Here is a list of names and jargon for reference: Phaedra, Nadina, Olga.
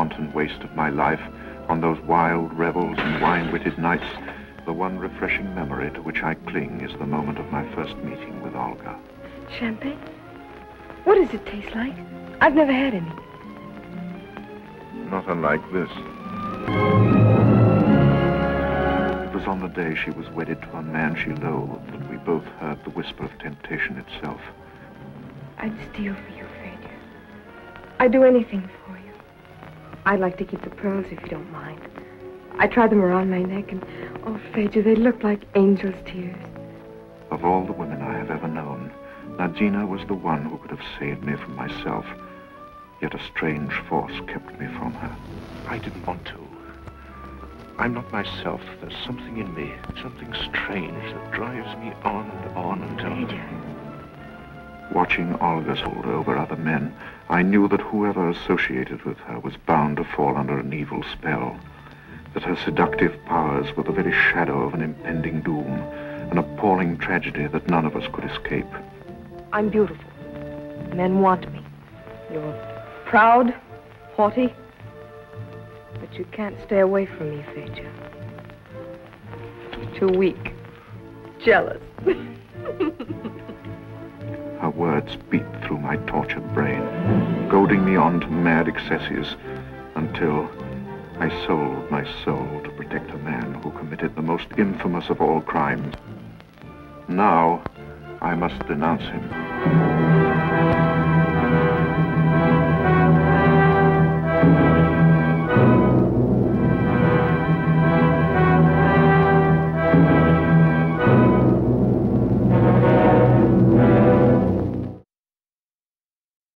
wanton waste of my life, on those wild revels and wine-witted nights, the one refreshing memory to which I cling is the moment of my first meeting with Olga. Champagne? What does it taste like? I've never had any. Not unlike this. It was on the day she was wedded to a man she loathed that we both heard the whisper of temptation itself. I'd steal for you, Phaedra. I'd do anything for you. I'd like to keep the pearls if you don't mind. I tried them around my neck and, oh, Phaedra, they looked like angels' tears. Of all the women I have ever known, Nadina was the one who could have saved me from myself. Yet a strange force kept me from her. I didn't want to. I'm not myself. There's something in me, something strange that drives me on and on until... Phaedra. Watching Olga's hold over other men, I knew that whoever associated with her was bound to fall under an evil spell, that her seductive powers were the very shadow of an impending doom, an appalling tragedy that none of us could escape. I'm beautiful. Men want me. You're proud, haughty, but you can't stay away from me, Phaedra. You're too weak, jealous. Her words beat through my tortured brain, goading me on to mad excesses until I sold my soul to protect a man who committed the most infamous of all crimes. Now, I must denounce him.